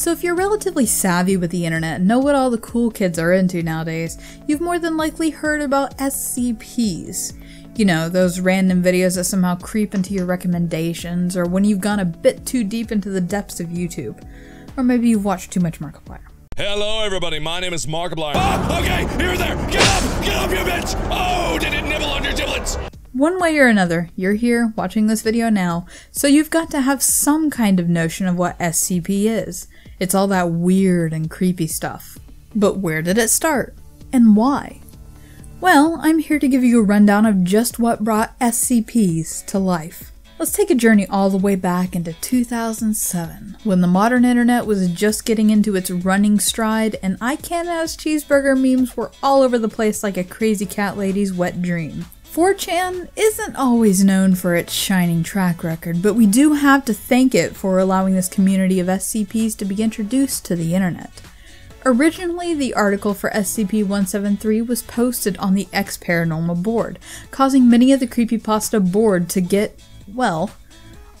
So if you're relatively savvy with the internet and know what all the cool kids are into nowadays, you've more than likely heard about SCPs. You know, those random videos that somehow creep into your recommendations, or when you've gone a bit too deep into the depths of YouTube. Or maybe you've watched too much Markiplier. Hello everybody, my name is Markiplier. Ah, okay, here there, get up you bitch! Oh, did it nibble on your giblets? One way or another, you're here watching this video now, so you've got to have some kind of notion of what SCP is. It's all that weird and creepy stuff. But where did it start? And why? Well, I'm here to give you a rundown of just what brought SCPs to life. Let's take a journey all the way back into 2007, when the modern internet was just getting into its running stride and iCanHasCheeseburger memes were all over the place like a crazy cat lady's wet dream. 4chan isn't always known for its shining track record, but we do have to thank it for allowing this community of SCPs to be introduced to the internet. Originally, the article for SCP-173 was posted on the X Paranormal board, causing many of the creepypasta board to get, well,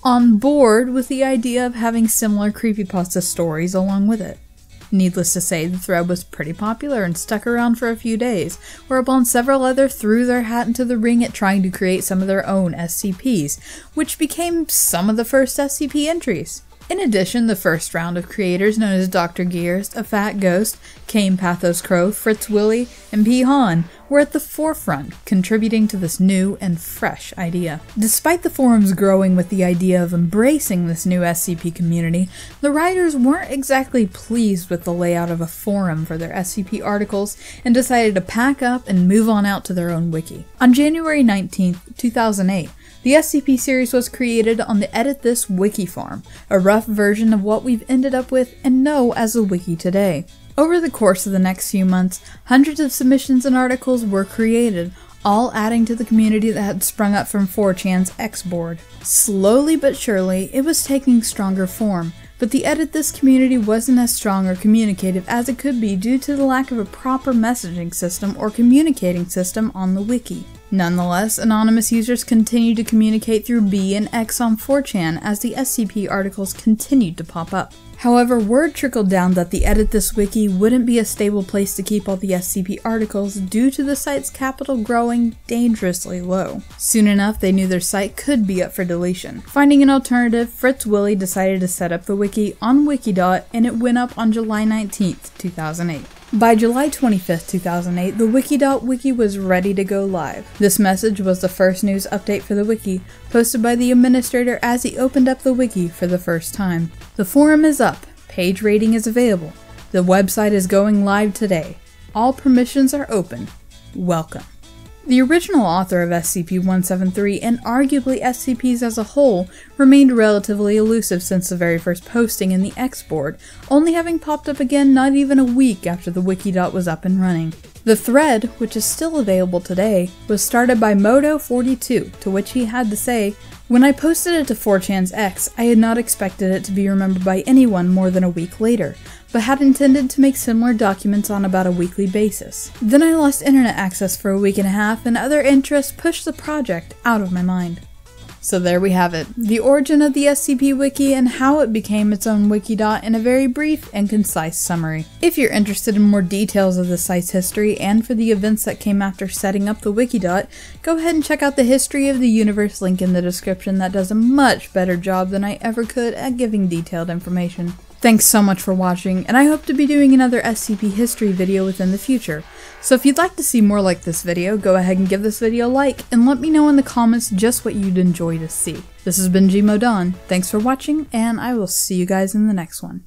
on board with the idea of having similar creepypasta stories along with it. Needless to say, the thread was pretty popular and stuck around for a few days, whereupon several others threw their hat into the ring at trying to create some of their own SCPs, which became some of the first SCP entries. In addition, the first round of creators, known as Dr. Gears, a Fat Ghost, Cain, Pathos Crow, Fritz Willie, and P. Han, were at the forefront, contributing to this new and fresh idea. Despite the forums growing with the idea of embracing this new SCP community, the writers weren't exactly pleased with the layout of a forum for their SCP articles and decided to pack up and move on out to their own wiki. On January 19, 2008, the SCP series was created on the Edit This Wiki Farm, a rough version of what we've ended up with and know as a wiki today. Over the course of the next few months, hundreds of submissions and articles were created, all adding to the community that had sprung up from 4chan's X board. Slowly but surely, it was taking stronger form, but the Edit This community wasn't as strong or communicative as it could be due to the lack of a proper messaging system or communicating system on the wiki. Nonetheless, anonymous users continued to communicate through B and X on 4chan as the SCP articles continued to pop up. However, word trickled down that the Edit This Wiki wouldn't be a stable place to keep all the SCP articles due to the site's capital growing dangerously low. Soon enough, they knew their site could be up for deletion. Finding an alternative, Fritz Willie decided to set up the wiki on Wikidot, and it went up on July 19, 2008. By July 25, 2008, the Wikidot wiki was ready to go live. This message was the first news update for the wiki, posted by the administrator as he opened up the wiki for the first time. The forum is up, page rating is available, the website is going live today, all permissions are open, welcome. The original author of SCP-173, and arguably SCPs as a whole, remained relatively elusive since the very first posting in the X board, only having popped up again not even a week after the Wikidot was up and running. The thread, which is still available today, was started by Moto42, to which he had to say, "When I posted it to 4chan's X, I had not expected it to be remembered by anyone more than a week later, but had intended to make similar documents on about a weekly basis. Then I lost internet access for a week and a half, and other interests pushed the project out of my mind." So there we have it, the origin of the SCP Wiki and how it became its own Wikidot in a very brief and concise summary. If you're interested in more details of the site's history and for the events that came after setting up the Wikidot, go ahead and check out the History of the Universe link in the description that does a much better job than I ever could at giving detailed information. Thanks so much for watching, and I hope to be doing another SCP history video within the future. So if you'd like to see more like this video, go ahead and give this video a like, and let me know in the comments just what you'd enjoy to see. This has been GemoDawn, thanks for watching, and I will see you guys in the next one.